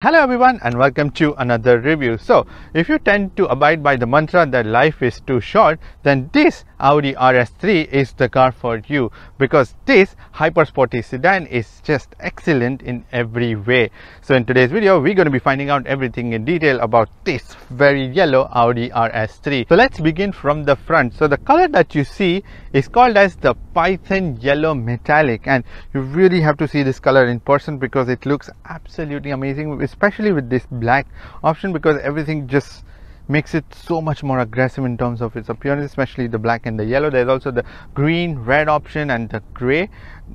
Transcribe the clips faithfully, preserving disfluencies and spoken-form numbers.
Hello everyone and welcome to another review. So if you tend to abide by the mantra that life is too short, then this Audi R S three is the car for you, because this hypersporty sedan is just excellent in every way. So in today's video we're going to be finding out everything in detail about this very yellow Audi R S three. So let's begin from the front. So the color that you see is called as the Python Yellow Metallic, and you really have to see this color in person because it looks absolutely amazing, especially with this black option, because everything just makes it so much more aggressive in terms of its appearance, especially the black and the yellow. There's also the green red option and the gray,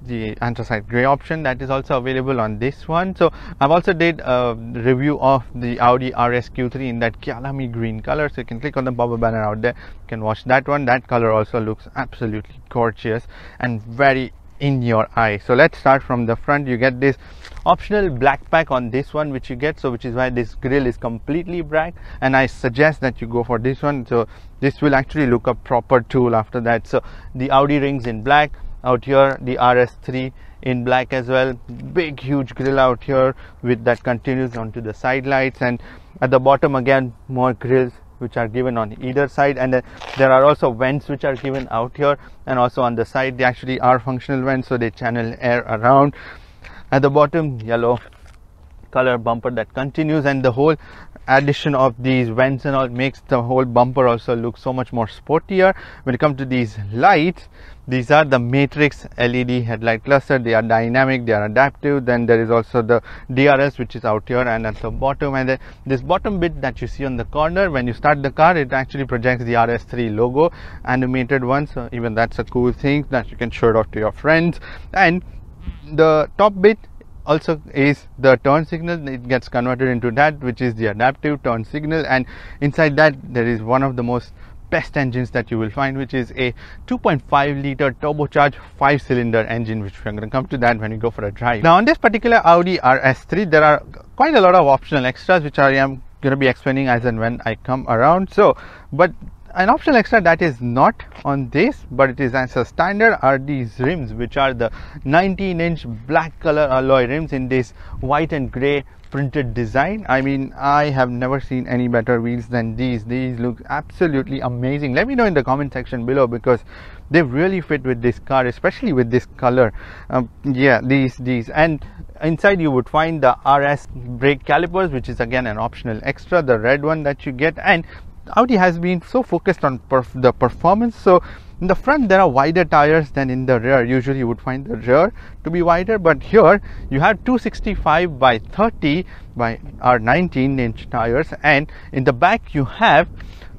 the anthracite gray option that is also available on this one. So I've also did a review of the Audi R S Q three in that Kialami green color, so you can click on the bubble banner out there, you can watch that one. That color also looks absolutely gorgeous and very in your eye. So let's start from the front. You get this optional black pack on this one, which you get, so which is why this grille is completely black, and I suggest that you go for this one. So this will actually look a proper tool after that. So the Audi rings in black out here, the R S three in black as well, big huge grille out here with that continues onto the side lights, and at the bottom again more grills which are given on either side, and then there are also vents which are given out here, and also on the side they actually are functional vents, so they channel air around. At the bottom, yellow color bumper that continues, and the whole addition of these vents and all makes the whole bumper also look so much more sportier. When it comes to these lights, these are the Matrix L E D headlight cluster. They are dynamic, they are adaptive. Then there is also the D R S which is out here and at the bottom, and then this bottom bit that you see on the corner, when you start the car it actually projects the R S three logo, animated one, so even that's a cool thing that you can show it off to your friends. And the top bit also is the turn signal. It gets converted into that, which is the adaptive turn signal, and inside that there is one of the most best engines that you will find, which is a two point five liter turbocharged five cylinder engine, which we're going to come to that when you go for a drive. Now on this particular Audi R S three there are quite a lot of optional extras which I am going to be explaining as and when I come around. So but an optional extra that is not on this but it is as a standard are these rims, which are the nineteen inch black color alloy rims in this white and gray printed design. I mean, I have never seen any better wheels than these. These look absolutely amazing. Let me know in the comment section below, because they really fit with this car, especially with this color. Um, yeah, these these and inside you would find the R S brake calipers, which is again an optional extra, the red one that you get. And Audi has been so focused on perf the performance, so in the front there are wider tires than in the rear. Usually you would find the rear to be wider, but here you have two sixty-five by thirty by or nineteen inch tires, and in the back you have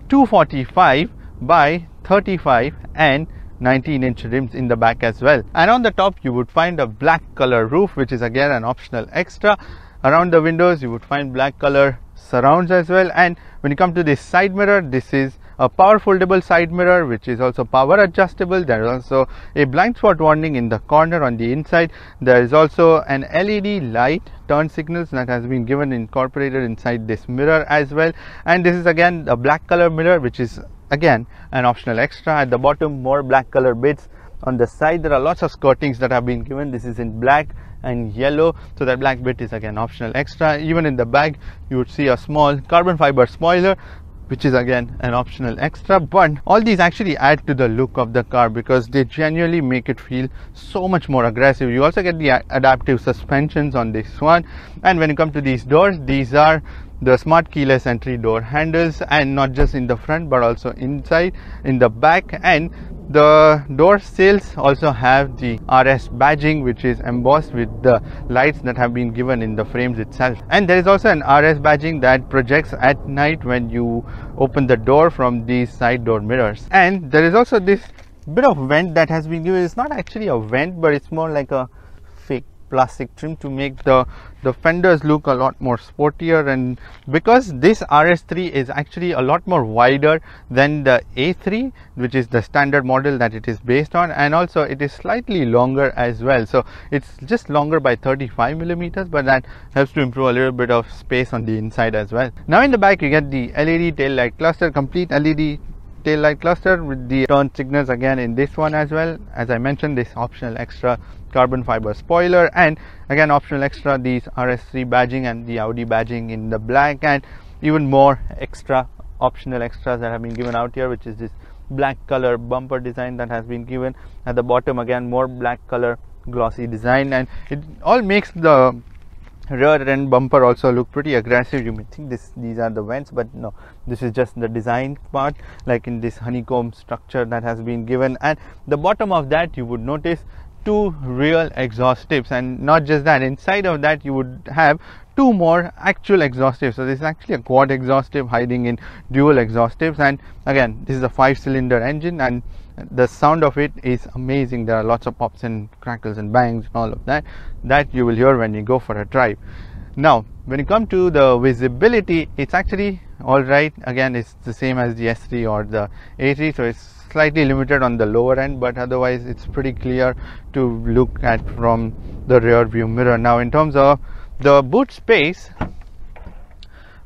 two forty-five by thirty-five and nineteen inch rims in the back as well. And on the top you would find a black color roof, which is again an optional extra. Around the windows you would find black color surrounds as well. And when you come to this side mirror, this is a power foldable side mirror which is also power adjustable. There is also a blind spot warning in the corner on the inside. There is also an L E D light turn signals that has been given incorporated inside this mirror as well. And this is again a black color mirror, which is again an optional extra. At the bottom, more black color bits. On the side there are lots of skirtings that have been given. This is in black and yellow, so that black bit is again optional extra. Even in the back you would see a small carbon fiber spoiler, which is again an optional extra. But all these actually add to the look of the car, because they genuinely make it feel so much more aggressive. You also get the adaptive suspensions on this one. And when you come to these doors, these are the smart keyless entry door handles, and not just in the front but also inside, in the back. And the door sills also have the R S badging, which is embossed with the lights that have been given in the frames itself. And there is also an R S badging that projects at night when you open the door from these side door mirrors. And there is also this bit of vent that has been given. It's not actually a vent, but it's more like a fake plastic trim to make the the fenders look a lot more sportier. And because this R S three is actually a lot more wider than the A three, which is the standard model that it is based on, and also it is slightly longer as well. So it's just longer by thirty-five millimeters, but that helps to improve a little bit of space on the inside as well. Now in the back you get the L E D tail light cluster, complete L E D tail light cluster with the turn signals again in this one as well. As I mentioned, this optional extra carbon fiber spoiler, and again optional extra these R S three badging and the Audi badging in the black, and even more extra optional extras that have been given out here, which is this black color bumper design that has been given at the bottom, again more black color glossy design, and it all makes the rear end bumper also look pretty aggressive. You may think this these are the vents, but no, this is just the design part, like in this honeycomb structure that has been given. And the bottom of that you would notice two real exhaust tips, and not just that, inside of that you would have two more actual exhaust tips. So this is actually a quad exhaust tip hiding in dual exhaust tips. And again, this is a five cylinder engine, and the sound of it is amazing. There are lots of pops and crackles and bangs and all of that that you will hear when you go for a drive. Now when you come to the visibility, it's actually all right. Again, it's the same as the S three or the A three, so it's slightly limited on the lower end, but otherwise it's pretty clear to look at from the rear view mirror. Now in terms of the boot space,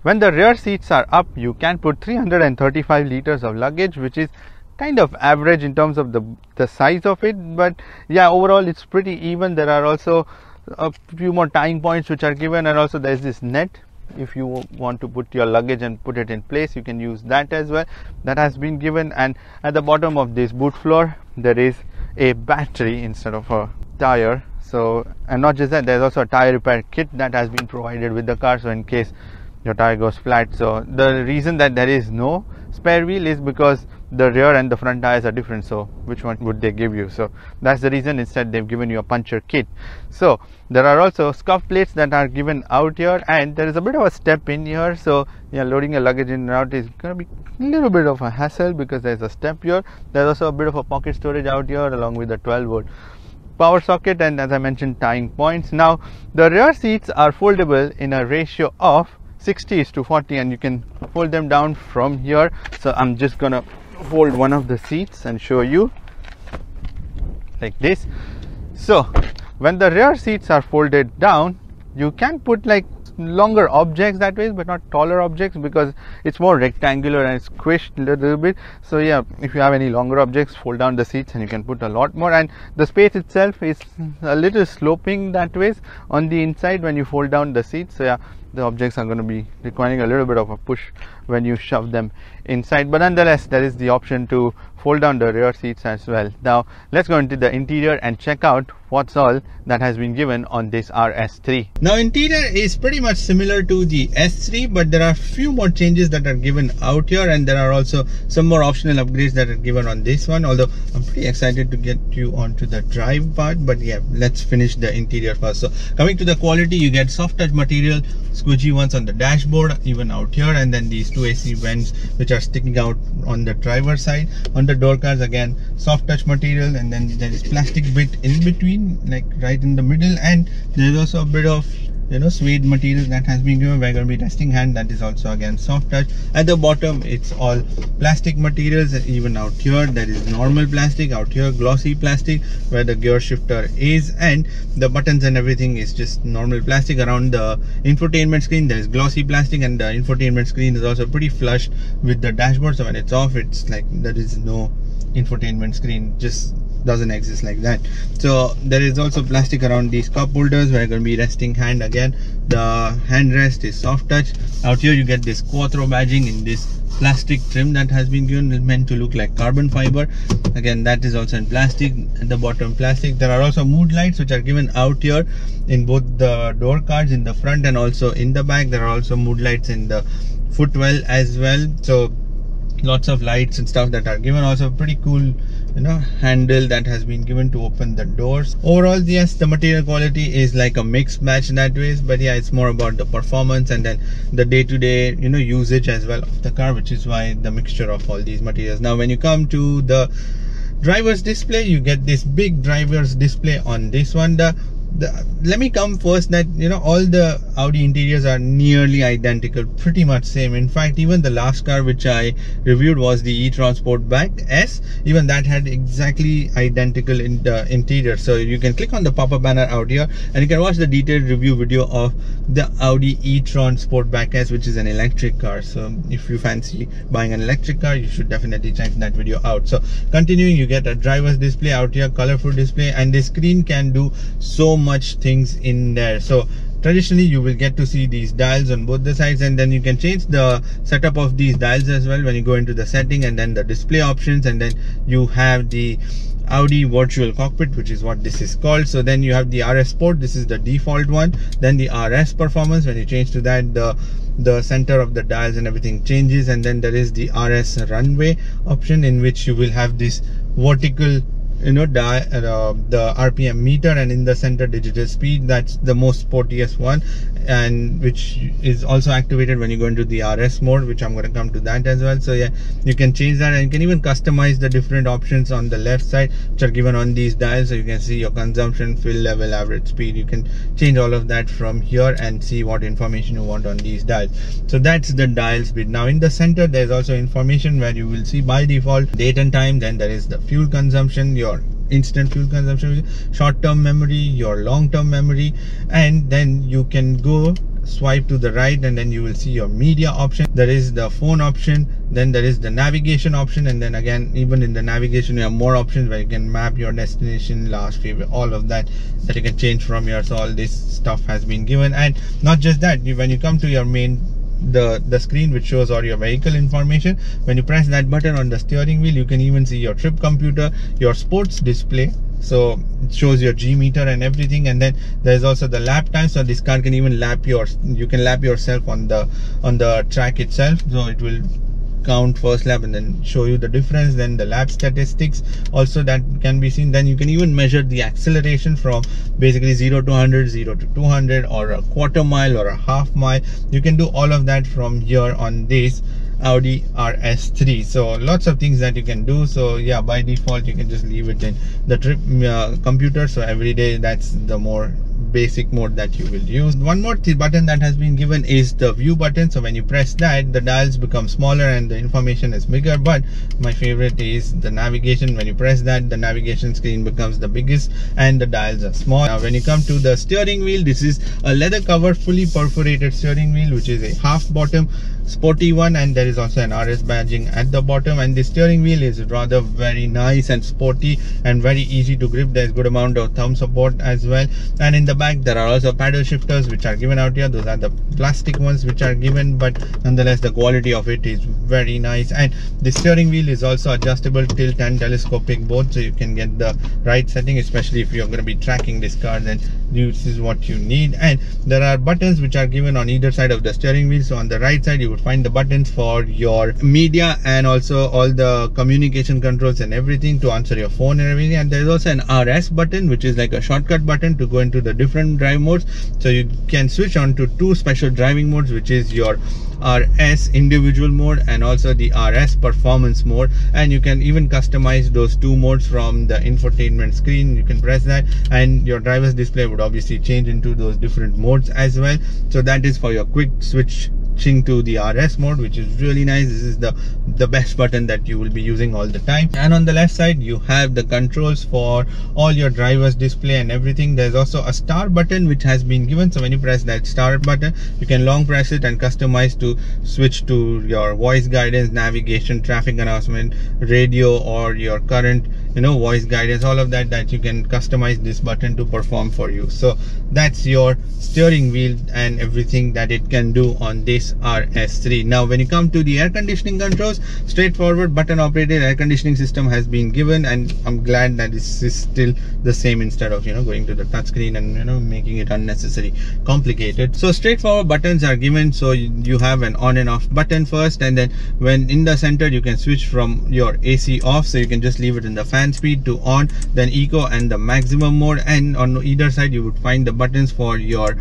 when the rear seats are up, you can put three hundred thirty-five liters of luggage, which is kind of average in terms of the the size of it, but yeah, overall it's pretty even. There are also a few more tying points which are given, and also there's this net if you want to put your luggage and put it in place, you can use that as well, that has been given. And at the bottom of this boot floor there is a battery instead of a tire. So, and not just that, there's also a tire repair kit that has been provided with the car, so in case your tire goes flat. So the reason that there is no spare wheel is because the rear and the front tires are different, so which one would they give you? So that's the reason. Instead they've given you a puncture kit. So there are also scuff plates that are given out here, and there is a bit of a step in here, so yeah, loading your luggage in and out is gonna be a little bit of a hassle because there's a step here. There's also a bit of a pocket storage out here along with the twelve volt power socket, and as I mentioned, tying points. Now the rear seats are foldable in a ratio of sixty is to forty, and you can fold them down from here. So I'm just gonna fold one of the seats and show you like this. So when the rear seats are folded down, you can put like longer objects that way, but not taller objects because it's more rectangular and squished a little bit. So yeah, if you have any longer objects, fold down the seats and you can put a lot more. And the space itself is a little sloping that ways on the inside when you fold down the seats. So yeah, the objects are going to be requiring a little bit of a push when you shove them inside, but nonetheless there is the option to fold down the rear seats as well. Now let's go into the interior and check out what's all that has been given on this R S three. Now interior is pretty much similar to the S three, but there are few more changes that are given out here, and there are also some more optional upgrades that are given on this one, although I'm pretty excited to get you onto the drive part. But yeah, let's finish the interior first. So coming to the quality, you get soft touch material, squidgy ones on the dashboard, even out here, and then these two A C vents which are sticking out on the driver's side. On the door cards, again soft touch material, and then there is plastic bit in between, like right in the middle, and there's also a bit of, you know, suede material that has been given. We're going to be testing hand, that is also again soft touch. At the bottom it's all plastic materials, and even out here there is normal plastic, out here glossy plastic where the gear shifter is, and the buttons and everything is just normal plastic. Around the infotainment screen there is glossy plastic, and the infotainment screen is also pretty flush with the dashboard, so when it's off it's like there is no infotainment screen, just doesn't exist like that. So there is also plastic around these cup holders where you're going to be resting hand. Again, the hand rest is soft touch. Out here you get this quattro badging in this plastic trim that has been given, meant to look like carbon fiber. Again, that is also in plastic. At the bottom, plastic. There are also mood lights which are given out here in both the door cards, in the front and also in the back. There are also mood lights in the footwell as well, so lots of lights and stuff that are given. Also pretty cool, you know, handle that has been given to open the doors. Overall, yes, the material quality is like a mixed match that ways, but yeah, it's more about the performance and then the day-to-day, you know, usage as well of the car, which is why the mixture of all these materials. Now when you come to the driver's display, you get this big driver's display on this one. The The, let me come first that, you know, all the Audi interiors are nearly identical, pretty much same. In fact, even the last car which I reviewed was the e-tron Sportback S. Even that had exactly identical in the interior. So you can click on the pop-up banner out here and you can watch the detailed review video of the Audi e-tron Sportback S, which is an electric car. So if you fancy buying an electric car, you should definitely check that video out. So continuing, you get a driver's display out here, colorful display, and the screen can do so much things in there. So traditionally you will get to see these dials on both the sides, and then you can change the setup of these dials as well when you go into the setting, and then the display options, and then you have the Audi virtual cockpit, which is what this is called. So then you have the R S Sport, this is the default one, then the R S Performance. When you change to that, the the center of the dials and everything changes. And then there is the R S Runway option, in which you will have this vertical, you know, di uh, the R P M meter, and in the center digital speed. That's the most sportiest one, and which is also activated when you go into the R S mode, which I'm going to come to that as well. So yeah, you can change that, and you can even customize the different options on the left side, which are given on these dials. So you can see your consumption, fill level, average speed. You can change all of that from here and see what information you want on these dials. So that's the dial speed. Now in the center, there's also information where you will see by default date and time. Then there is the fuel consumption, your Your instant fuel consumption, short-term memory, your long-term memory, and then you can go swipe to the right, and then you will see your media option. There is the phone option, then there is the navigation option, and then again, even in the navigation you have more options where you can map your destination, last favorite, all of that that you can change from here. So all this stuff has been given. And not just that, when you come to your main the the screen, which shows all your vehicle information, when you press that button on the steering wheel, you can even see your trip computer, your sports display, so it shows your G meter and everything. And then there's also the lap time, so this car can even lap your you can lap yourself on the on the track itself. So it will count first lap and then show you the difference. Then the lap statistics also that can be seen. Then you can even measure the acceleration from basically zero to one hundred, zero to two hundred, or a quarter mile or a half mile. You can do all of that from here on this Audi R S three. So lots of things that you can do. So yeah, by default you can just leave it in the trip uh, computer. So every day that's the more basic mode that you will use. One more th button that has been given is the view button. So when you press that, the dials become smaller and the information is bigger. But my favorite is the navigation. When you press that, the navigation screen becomes the biggest and the dials are small. Now when you come to the steering wheel, this is a leather covered fully perforated steering wheel, which is a half bottom sporty one, and there is also an R S badging at the bottom. And the steering wheel is rather very nice and sporty and very easy to grip. There's good amount of thumb support as well. And in the back there are also paddle shifters which are given out here. Those are the plastic ones which are given, but nonetheless the quality of it is very nice. And the steering wheel is also adjustable, tilt and telescopic both, so you can get the right setting, especially if you're going to be tracking this car, then this is what you need. And there are buttons which are given on either side of the steering wheel. So on the right side you would find the buttons for your media and also all the communication controls and everything, to answer your phone and everything. And there's also an R S button, which is like a shortcut button to go into the different drive modes. So you can switch on to two special driving modes, which is your R S individual mode and also the R S performance mode. And you can even customize those two modes from the infotainment screen. You can press that and your driver's display would obviously change into those different modes as well. So that is for your quick switch to the R S mode, which is really nice. This is the the best button that you will be using all the time. And on the left side you have the controls for all your driver's display and everything. There's also a star button which has been given. So when you press that star button, you can long press it and customize to switch to your voice guidance, navigation, traffic announcement, radio, or your current, you know, voice guidance, all of that that you can customize this button to perform for you. So that's your steering wheel and everything that it can do on this R S three. Now when you come to the air conditioning controls, straightforward button operated air conditioning system has been given, and I'm glad that this is still the same instead of, you know, going to the touchscreen and, you know, making it unnecessary complicated. So straightforward buttons are given. So you, you have an on and off button first, and then when in the center you can switch from your A C off, so you can just leave it in the fan speed, to on, then eco and the maximum mode. And on either side you would find the buttons for your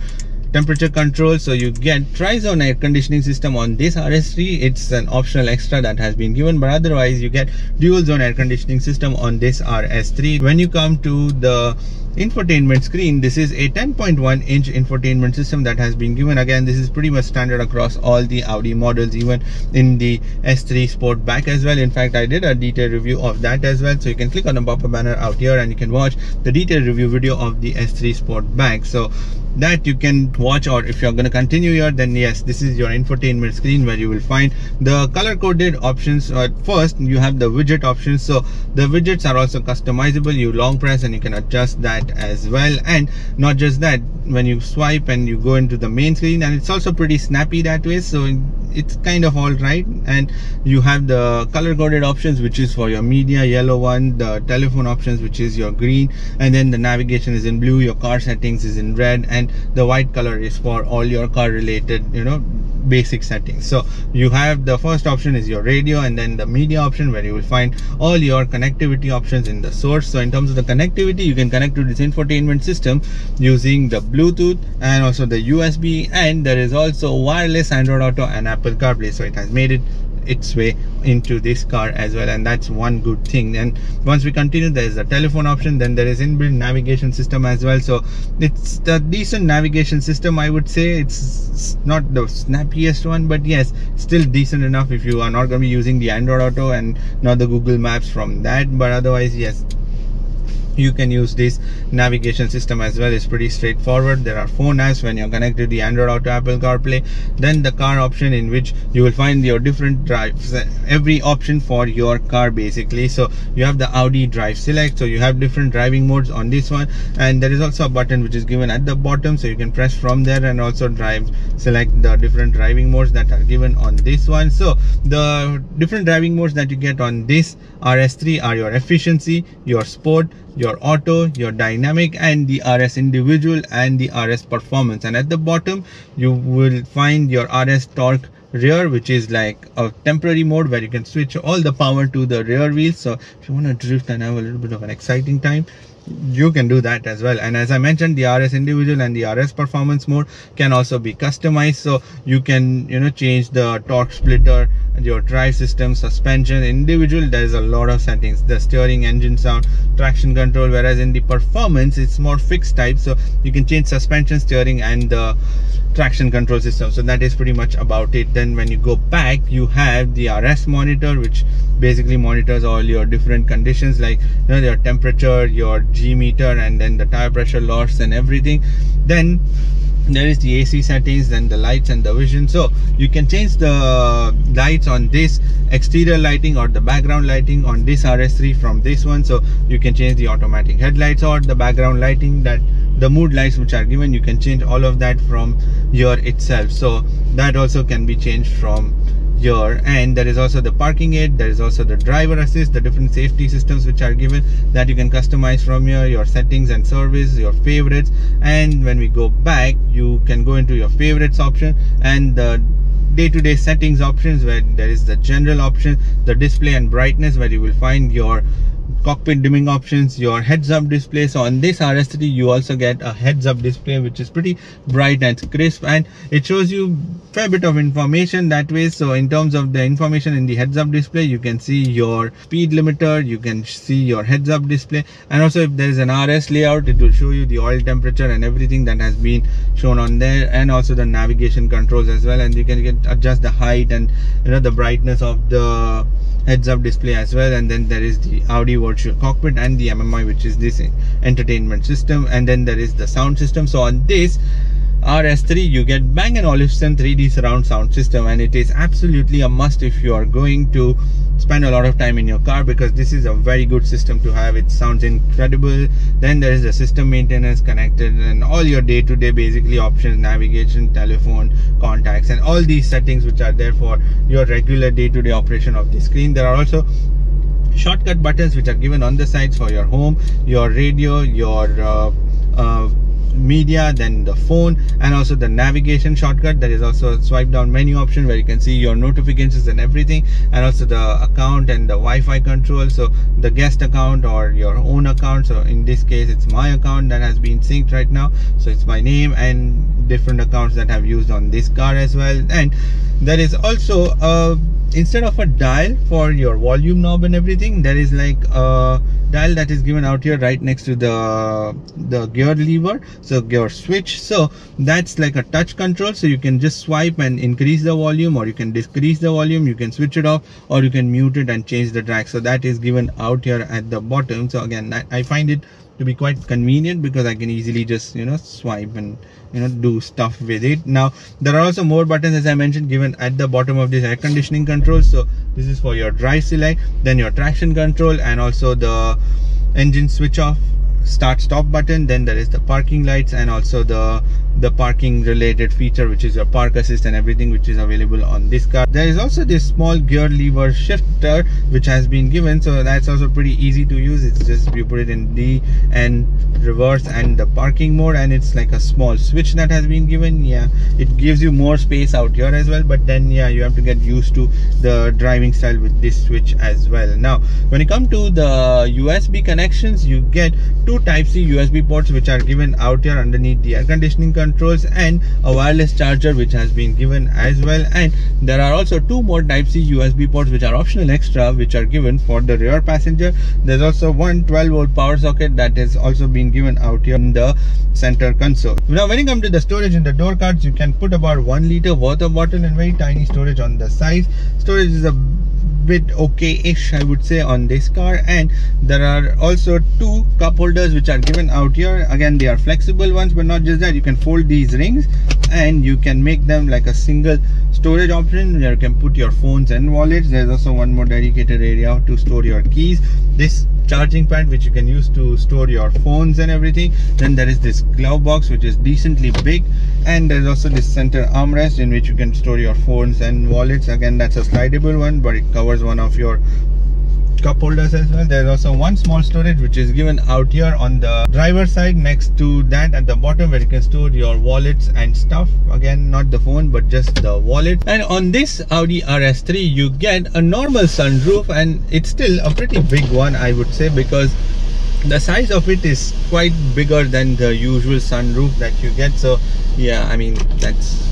temperature control. So you get tri-zone air conditioning system on this R S three. It's an optional extra that has been given, but otherwise you get dual zone air conditioning system on this R S three. When you come to the infotainment screen. This is a ten point one inch infotainment system that has been given. Again, this is pretty much standard across all the Audi models, even in the S three Sportback as well. In fact, I did a detailed review of that as well, so you can click on the pop-up banner out here and you can watch the detailed review video of the S three Sportback. So that you can watch, or if you're going to continue here, then yes, this is your infotainment screen where you will find the color coded options. At first you have the widget options, so the widgets are also customizable. You long press and you can adjust that as well. And not just that, when you swipe and you go into the main screen, and it's also pretty snappy that way, so it's kind of all right. And you have the color coded options, which is for your media, yellow one, the telephone options, which is your green, and then the navigation is in blue, your car settings is in red, and the white color is for all your car related, you know, basic settings. So you have the first option is your radio, and then the media option where you will find all your connectivity options in the source. So in terms of the connectivity, you can connect to this infotainment system using the Bluetooth and also the U S B, and there is also wireless Android Auto and Apple CarPlay. So it has made it its way into this car as well, and that's one good thing. And once we continue, there is a telephone option, then there is inbuilt navigation system as well. So it's a decent navigation system, I would say. It's not the snappiest one, but yes, still decent enough if you are not going to be using the Android Auto and not the Google Maps from that. But otherwise, yes, you can use this navigation system as well. It's pretty straightforward. There are phone apps when you're connected to the Android Auto, Apple CarPlay. Then the car option, in which you will find your different drives, every option for your car basically. So you have the Audi Drive Select, so you have different driving modes on this one, and there is also a button which is given at the bottom, so you can press from there and also drive select the different driving modes that are given on this one. So the different driving modes that you get on this R S three are your efficiency, your sport, your auto, your dynamic, and the R S individual and the R S performance. And at the bottom you will find your R S torque rear, which is like a temporary mode where you can switch all the power to the rear wheel. So if you want to drift and have a little bit of an exciting time, you can do that as well. And as I mentioned, the R S individual and the R S performance mode can also be customized, so you can, you know, change the torque splitter, your drive system, suspension, individual. There is a lot of settings, the steering, engine sound, traction control. Whereas in the performance, it's more fixed type, so you can change suspension, steering, and the traction control system. So that is pretty much about it. Then when you go back, you have the R S monitor, which basically monitors all your different conditions, like, you know, your temperature, your G meter, and then the tire pressure loss and everything. Then there is the A C settings, then the lights and the vision. So you can change the lights on this exterior lighting or the background lighting on this R S three from this one. So you can change the automatic headlights or the background lighting, that the mood lights which are given, you can change all of that from here itself. So that also can be changed from here. And there is also the parking aid, there is also the driver assist, the different safety systems which are given that you can customize from here, your settings and service, your favorites. And when we go back, you can go into your favorites option and the day-to-day settings options, where there is the general option, the display and brightness, where you will find your cockpit dimming options, your heads-up display. So on this R S three you also get a heads-up display, which is pretty bright and crisp, and it shows you fair bit of information that way. So in terms of the information in the heads-up display, you can see your speed limiter, you can see your heads-up display, and also if there is an R S layout, it will show you the oil temperature and everything that has been shown on there, and also the navigation controls as well. And you can get adjust the height and, you know, the brightness of the heads-up display as well. And then there is the Audi virtual cockpit and the M M I, which is this entertainment system. And then there is the sound system. So on this R S three you get Bang and Olufsen three D surround sound system, and it is absolutely a must if you are going to spend a lot of time in your car, because this is a very good system to have. It sounds incredible. Then there is the system maintenance connected, and all your day-to-day basically options, navigation, telephone, contacts, and all these settings which are there for your regular day-to-day operation of the screen. There are also shortcut buttons which are given on the sides for your home, your radio, your uh, uh, media, then the phone, and also the navigation shortcut. There is also a swipe down menu option where you can see your notifications and everything, and also the account and the Wi-Fi control, so the guest account or your own account. So in this case, it's my account that has been synced right now, so it's my name and different accounts that have used on this car as well. And there is also a, instead of a dial for your volume knob and everything, there is like a dial that is given out here right next to the the gear lever, so gear switch. So that's like a touch control, so you can just swipe and increase the volume, or you can decrease the volume, you can switch it off, or you can mute it and change the track. So that is given out here at the bottom. So again, I find it to be quite convenient because I can easily just, you know, swipe and, you know, do stuff with it. Now there are also more buttons, as I mentioned, given at the bottom of this air conditioning control. So this is for your drive select, then your traction control, and also the engine switch off, start stop button. Then there is the parking lights, and also the the parking related feature, which is your park assist and everything, which is available on this car. There is also this small gear lever shifter which has been given, so that's also pretty easy to use. It's just you put it in D and reverse and the parking mode, and it's like a small switch that has been given. Yeah, it gives you more space out here as well, but then yeah, you have to get used to the driving style with this switch as well. Now when it comes to the U S B connections, you get two Type-C U S B ports which are given out here underneath the air conditioning controls, and a wireless charger which has been given as well. And there are also two more Type-C U S B ports which are optional extra, which are given for the rear passenger. There's also one twelve volt power socket that has also been given out here in the center console. Now when it comes to the storage in the door cards, you can put about one liter worth of bottle and very tiny storage on the size. Storage is a bit okay-ish, I would say, on this car. And there are also two cup holders which are given out here. Again, they are flexible ones, but not just that, you can fold these rings and you can make them like a single storage option where you can put your phones and wallets. There's also one more dedicated area to store your keys, this charging pad which you can use to store your phones and everything. Then there is this glove box which is decently big, and there's also this center armrest in which you can store your phones and wallets. Again, that's a slidable one, but it covers one of your cup holders as well. There's also one small storage which is given out here on the driver's side. Next to that, at the bottom, where you can store your wallets and stuff. Again, not the phone, but just the wallet. And on this Audi R S three, you get a normal sunroof, and it's still a pretty big one, I would say, because the size of it is quite bigger than the usual sunroof that you get. So yeah, I mean, that's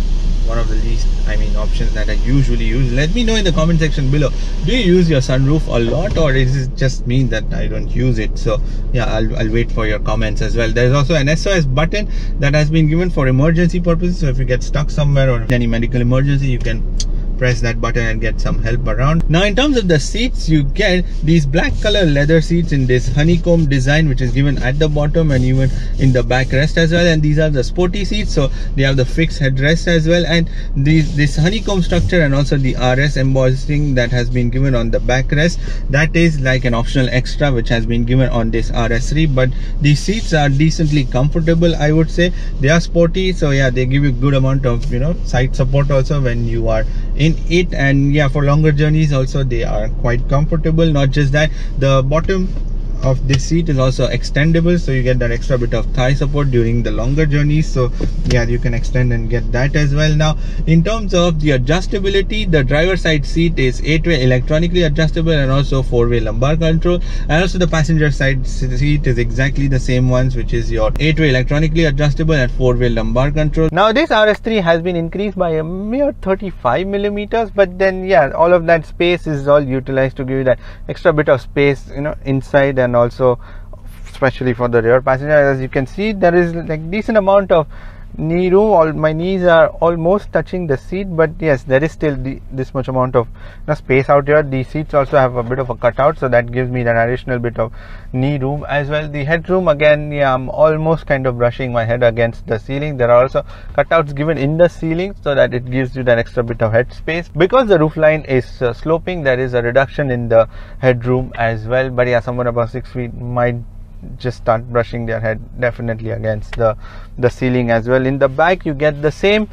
one of the least, I mean, options that I usually use. Let me know in the comment section below, do you use your sunroof a lot, or is it just me that I don't use it? So yeah, I'll, I'll wait for your comments as well. There's also an S O S button that has been given for emergency purposes, so if you get stuck somewhere or any medical emergency, you can press that button and get some help around. Now in terms of the seats, you get these black color leather seats in this honeycomb design which is given at the bottom and even in the backrest as well. And these are the sporty seats, so they have the fixed headrest as well, and these this honeycomb structure and also the R S embossing that has been given on the backrest, that is like an optional extra which has been given on this R S three. But these seats are decently comfortable, I would say. They are sporty, so yeah, they give you good amount of, you know, side support also when you are in in it. And yeah, for longer journeys also they are quite comfortable. Not just that, the bottom of this seat is also extendable, so you get that extra bit of thigh support during the longer journeys. So yeah, you can extend and get that as well. Now in terms of the adjustability, the driver's side seat is eight-way electronically adjustable and also four-way lumbar control, and also the passenger side seat is exactly the same ones, which is your eight-way electronically adjustable and four-way lumbar control. Now this R S three has been increased by a mere thirty-five millimeters, but then yeah, all of that space is all utilized to give you that extra bit of space, you know, inside and also especially for the rear passenger. As you can see, there is like decent amount of knee room. All my knees are almost touching the seat, but yes, there is still the, this much amount of, you know, space out here. These seats also have a bit of a cutout, so that gives me an additional bit of knee room as well. The headroom, again, yeah, I'm almost kind of brushing my head against the ceiling. There are also cutouts given in the ceiling so that it gives you that extra bit of head space. Because the roofline is uh, sloping, there is a reduction in the headroom as well, but yeah, someone above six feet might just start brushing their head definitely against the the ceiling as well. In the back, you get the same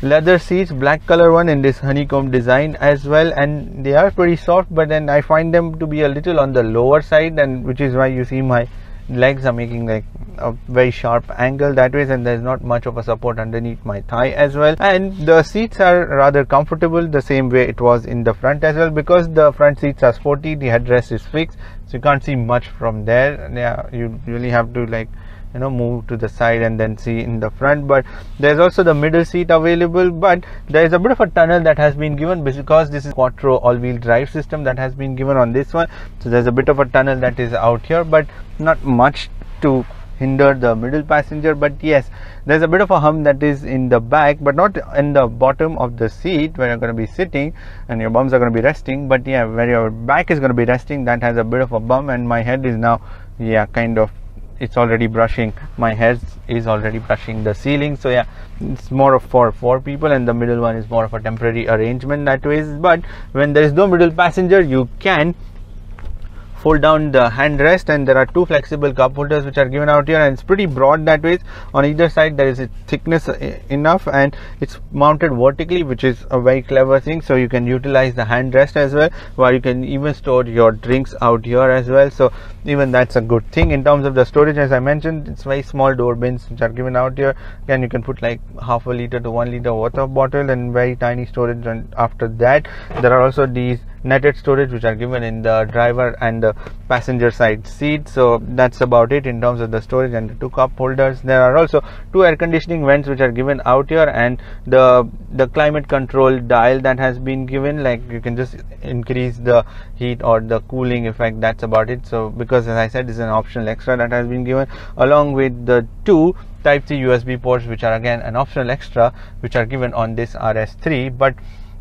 leather seats, black color one in this honeycomb design as well, and they are pretty soft, but then I find them to be a little on the lower side, and which is why you see my legs are making like a very sharp angle that way, and there's not much of a support underneath my thigh as well. And the seats are rather comfortable, the same way it was in the front as well, because the front seats are sporty. The headrest is fixed, so you can't see much from there. Yeah, you really have to like you know move to the side and then see in the front. But there's also the middle seat available, but there's a bit of a tunnel that has been given because this is Quattro all-wheel drive system that has been given on this one. So there's a bit of a tunnel that is out here, but not much to hinder the middle passenger. But yes, there's a bit of a hum that is in the back, but not in the bottom of the seat where you're going to be sitting and your bums are going to be resting. But yeah, where your back is going to be resting, that has a bit of a bump, and my head is now, yeah, kind of, it's already brushing, my head is already brushing the ceiling. So yeah, it's more of for four people, and the middle one is more of a temporary arrangement that way. But when there is no middle passenger, you can fold down the handrest, and there are two flexible cup holders which are given out here, and it's pretty broad that way. On either side there is a thickness enough, and it's mounted vertically, which is a very clever thing. So you can utilize the handrest as well, where you can even store your drinks out here as well. So even that's a good thing. In terms of the storage, as I mentioned, it's very small door bins which are given out here, and you can put like half a liter to one liter water bottle and very tiny storage. And after that, there are also these netted storage which are given in the driver and the passenger side seat. So that's about it in terms of the storage and the two cup holders. There are also two air conditioning vents which are given out here, and the the climate control dial that has been given, like you can just increase the heat or the cooling effect. That's about it. So because as I said, it's an optional extra that has been given, along with the two type C U S B ports which are again an optional extra which are given on this R S three. But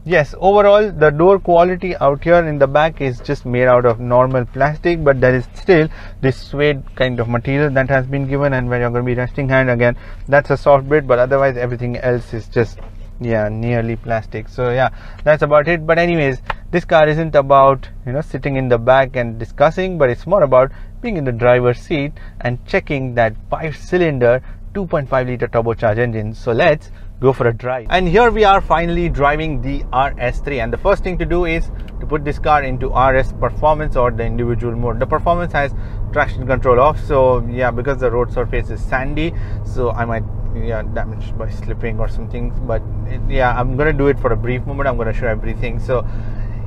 yes, overall the door quality out here in the back is just made out of normal plastic, but there is still this suede kind of material that has been given, and where you're going to be resting hand, again that's a soft bit, but otherwise everything else is just, yeah, nearly plastic. So yeah, that's about it. But anyways, this car isn't about, you know, sitting in the back and discussing, but it's more about being in the driver's seat and checking that five cylinder two point five liter turbocharged engine. So let's go for a drive. And here we are finally driving the R S three, and the first thing to do is to put this car into R S performance or the individual mode. The performance has traction control off, so yeah, because the road surface is sandy, so I might, yeah, damaged by slipping or something. But it, yeah, I'm gonna do it for a brief moment. I'm gonna show everything. So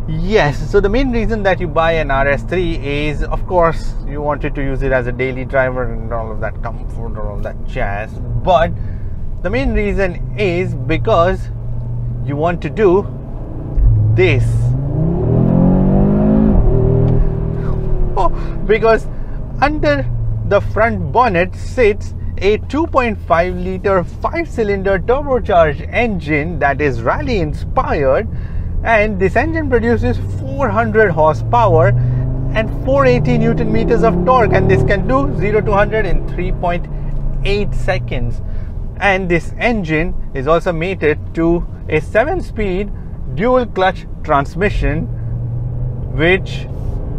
yes, so the main reason that you buy an R S three is, of course, you wanted to use it as a daily driver and all of that comfort and all that jazz. But the main reason is because you want to do this. Oh, because under the front bonnet sits a two point five liter five cylinder turbocharged engine that is rally inspired. And this engine produces four hundred horsepower and four hundred eighty newton meters of torque, and this can do zero to one hundred in three point eight seconds. And this engine is also mated to a seven speed dual clutch transmission which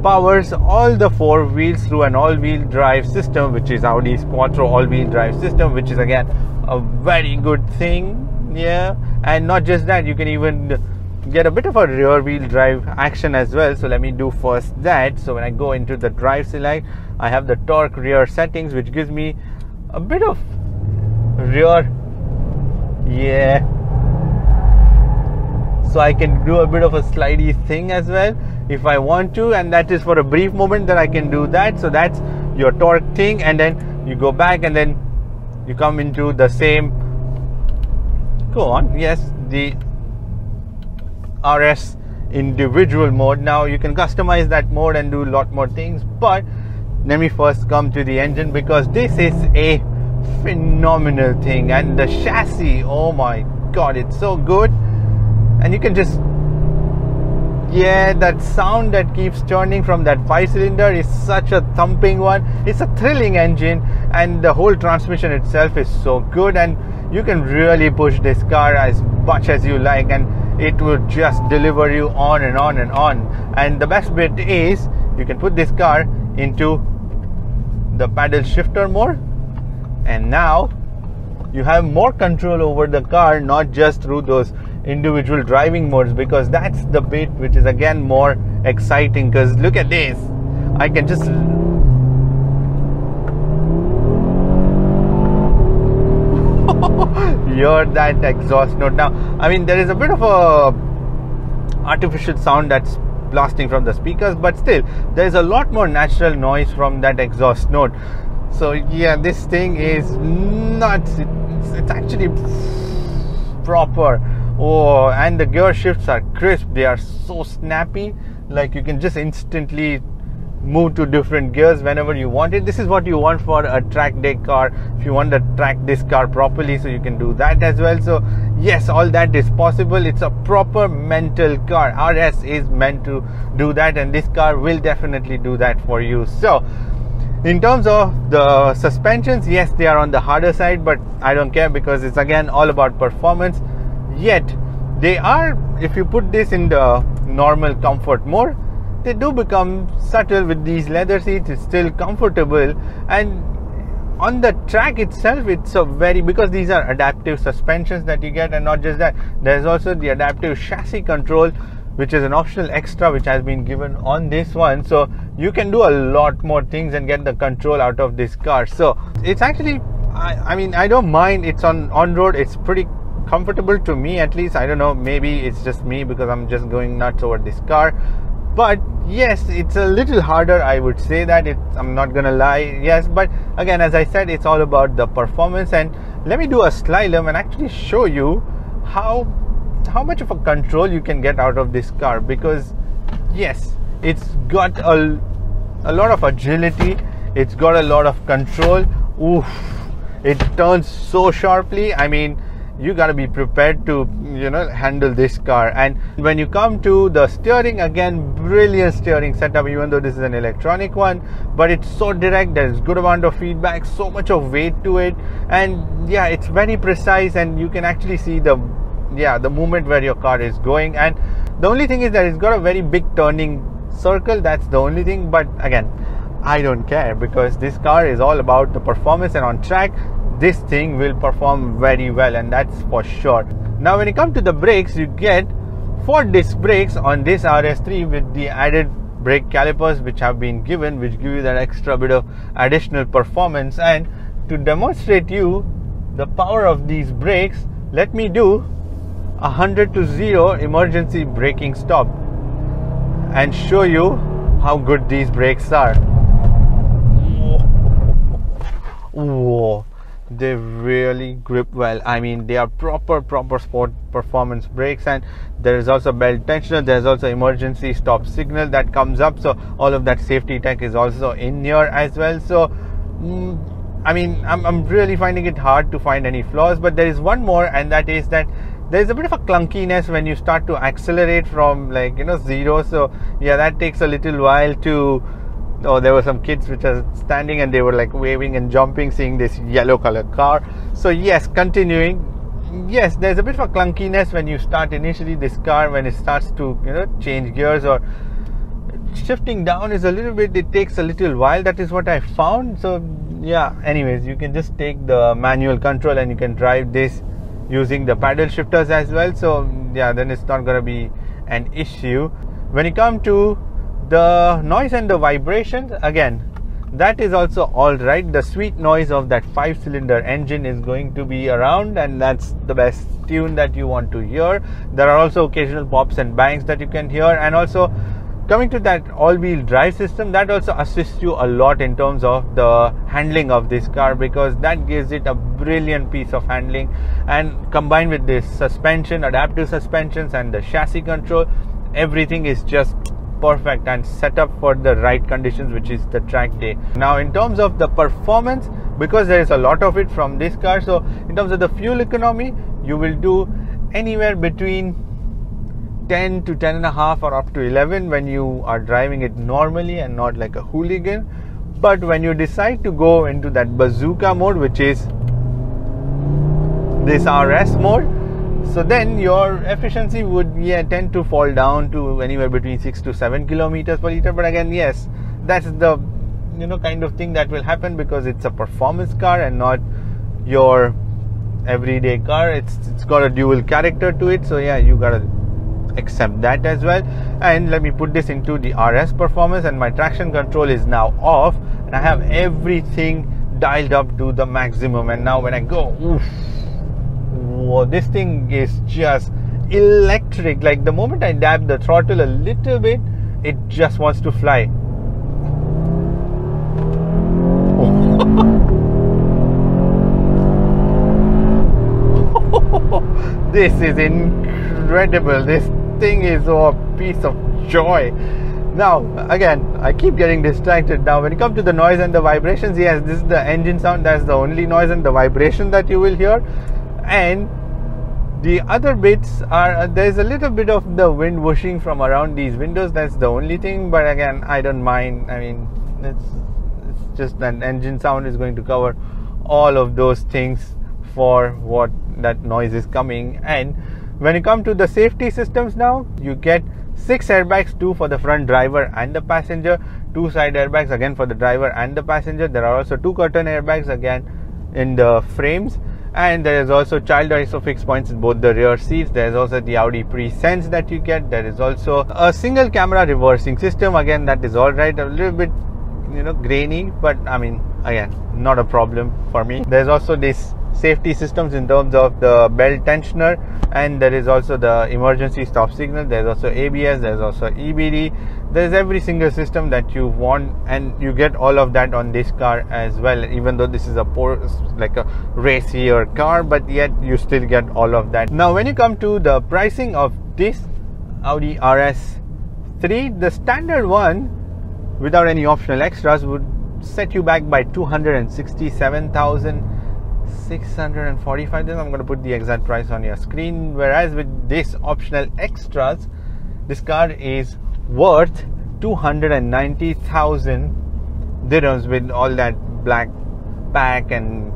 powers all the four wheels through an all-wheel drive system, which is Audi's Quattro all-wheel drive system, which is again a very good thing. Yeah, and not just that, you can even get a bit of a rear wheel drive action as well. So let me do first that. So when I go into the drive select, I have the torque rear settings, which gives me a bit of rear, yeah, so I can do a bit of a slidey thing as well if I want to, and that is for a brief moment that I can do that. So that's your torque thing, and then you go back and then you come into the same, go on, yes, the R S individual mode. Now you can customize that mode and do a lot more things, but let me first come to the engine, because this is a phenomenal thing. And the chassis, oh my god, it's so good. And you can just, yeah, that sound that keeps turning from that five cylinder is such a thumping one. It's a thrilling engine, and the whole transmission itself is so good, and you can really push this car as much as you like, and it will just deliver you on and on and on. And the best bit is you can put this car into the paddle shifter mode, and now you have more control over the car, not just through those individual driving modes, because that's the bit which is again more exciting. Because look at this, I can just, hear that exhaust note. Now I mean, there is a bit of a artificial sound that's blasting from the speakers, but still there is a lot more natural noise from that exhaust note. So yeah, this thing is nuts. It's, it's actually proper. Oh, and the gear shifts are crisp. They are so snappy. Like you can just instantly move to different gears whenever you want it. This is what you want for a track day car. If you want to track this car properly, so you can do that as well. So yes, all that is possible. It's a proper mental car. R S is meant to do that, and this car will definitely do that for you. So in terms of the suspensions, yes, they are on the harder side, but I don't care because it's again all about performance. Yet they are, if you put this in the normal comfort mode, they do become subtle with these leather seats. It's still comfortable, and on the track itself, it's a very, because these are adaptive suspensions that you get, and not just that, there's also the adaptive chassis control, which is an optional extra which has been given on this one. So you can do a lot more things and get the control out of this car. So it's actually, I, I mean, I don't mind. It's on on road. It's pretty comfortable to me, at least. I don't know, maybe it's just me because I'm just going nuts over this car. But yes, it's a little harder, I would say that. It's, I'm not gonna lie. Yes, but again, as I said, it's all about the performance. And let me do a slalom and actually show you how how much of a control you can get out of this car, because yes, it's got a, a lot of agility. It's got a lot of control. Oof, it turns so sharply. I mean, you got to be prepared to, you know, handle this car. And when you come to the steering, again, brilliant steering setup, even though this is an electronic one, but it's so direct. There's good amount of feedback, so much of weight to it, and yeah, it's very precise, and you can actually see the, yeah, the movement where your car is going. And the only thing is that it's got a very big turning circle. That's the only thing, but again, I don't care, because this car is all about the performance, and on track this thing will perform very well, and that's for sure. Now when you come to the brakes, you get four disc brakes on this R S three with the added brake calipers which have been given, which give you that extra bit of additional performance. And to demonstrate you the power of these brakes, let me do a one hundred to zero emergency braking stop and show you how good these brakes are. Whoa. They really grip well. I mean, they are proper proper sport performance brakes. And there is also belt tensioner, there's also emergency stop signal that comes up, so all of that safety tech is also in here as well. So mm, I mean, I'm, I'm really finding it hard to find any flaws, but there is one more, and that is that there's a bit of a clunkiness when you start to accelerate from, like, you know, zero. So yeah, that takes a little while to... Oh, there were some kids which are standing and they were like waving and jumping seeing this yellow color car. So yes, continuing, yes, there's a bit of a clunkiness when you start initially this car, when it starts to, you know, change gears or shifting down is a little bit, it takes a little while. That is what I found. So yeah, anyways, you can just take the manual control and you can drive this using the paddle shifters as well. So yeah, then it's not going to be an issue. When you come to the noise and the vibrations, again, that is also all right. The sweet noise of that five cylinder engine is going to be around, and that's the best tune that you want to hear. There are also occasional pops and bangs that you can hear. And also coming to that all-wheel drive system, that also assists you a lot in terms of the handling of this car, because that gives it a brilliant piece of handling. And combined with this suspension, adaptive suspensions, and the chassis control, everything is just perfect and set up for the right conditions, which is the track day. Now in terms of the performance, because there is a lot of it from this car, so in terms of the fuel economy, you will do anywhere between ten to ten and a half or up to eleven when you are driving it normally and not like a hooligan. But when you decide to go into that bazooka mode, which is this R S mode, so then your efficiency would, yeah, tend to fall down to anywhere between six to seven kilometers per liter. But again, yes, that's the, you know, kind of thing that will happen, because it's a performance car and not your everyday car. It's it's got a dual character to it, so yeah, you gotta accept that as well. And let me put this into the R S performance, and my traction control is now off, and I have everything dialed up to the maximum. And now when I go, oof, whoa, this thing is just electric. Like the moment I dab the throttle a little bit, it just wants to fly. This is incredible. This thing is a piece of joy. Now again, I keep getting distracted. Now when it comes to the noise and the vibrations, yes, this is the engine sound. That's the only noise and the vibration that you will hear. And the other bits are, there's a little bit of the wind whooshing from around these windows. That's the only thing, but again, I don't mind. I mean, it's, it's just an engine sound is going to cover all of those things for what that noise is coming. And when it comes to the safety systems, now you get six airbags, two for the front driver and the passenger, two side airbags again for the driver and the passenger. There are also two curtain airbags again in the frames, and there is also child isofix points in both the rear seats. There is also the Audi Pre-Sense that you get. There is also a single camera reversing system. Again, that is all right, a little bit, you know, grainy, but I mean, again, not a problem for me. There is also this safety systems in terms of the belt tensioner, and there is also the emergency stop signal. There is also A B S, there is also E B D. There is every single system that you want, and you get all of that on this car as well. Even though this is a poor, like a racier car, but yet you still get all of that. Now when you come to the pricing of this Audi R S three, the standard one without any optional extras would set you back by two hundred sixty-seven thousand six hundred forty-five. Then I'm going to put the exact price on your screen, whereas with this optional extras, this car is worth two hundred ninety thousand dirhams with all that black pack and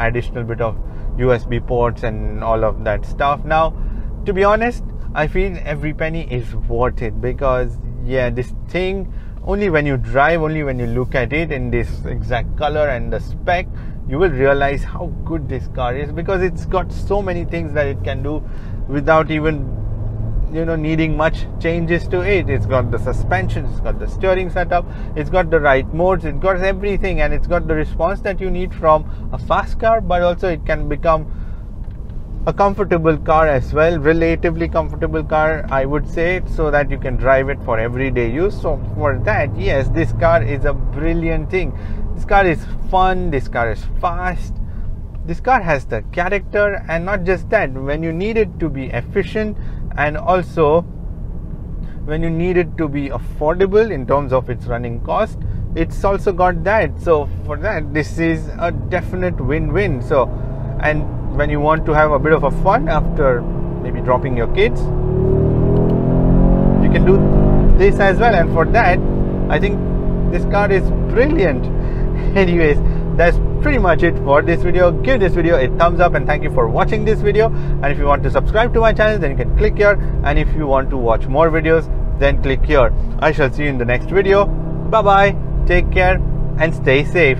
additional bit of U S B ports and all of that stuff. Now to be honest, I feel every penny is worth it, because yeah, this thing, only when you drive, only when you look at it in this exact color and the spec, you will realize how good this car is, because it's got so many things that it can do without even, you know, needing much changes to it. It's got the suspension, it's got the steering setup, it's got the right modes, it's got everything, and it's got the response that you need from a fast car, but also it can become a comfortable car as well, relatively comfortable car, I would say, so that you can drive it for everyday use. So for that, yes, this car is a brilliant thing. This car is fun, this car is fast, this car has the character, and not just that, when you need it to be efficient and also when you need it to be affordable in terms of its running cost, it's also got that. So for that, this is a definite win-win. So, and when you want to have a bit of a fun after maybe dropping your kids, you can do this as well, and for that, I think this car is brilliant. Anyways, that's pretty much it for this video. Give this video a thumbs up, and thank you for watching this video. And if you want to subscribe to my channel, then you can click here, and if you want to watch more videos, then click here. I shall see you in the next video. Bye bye, take care and stay safe.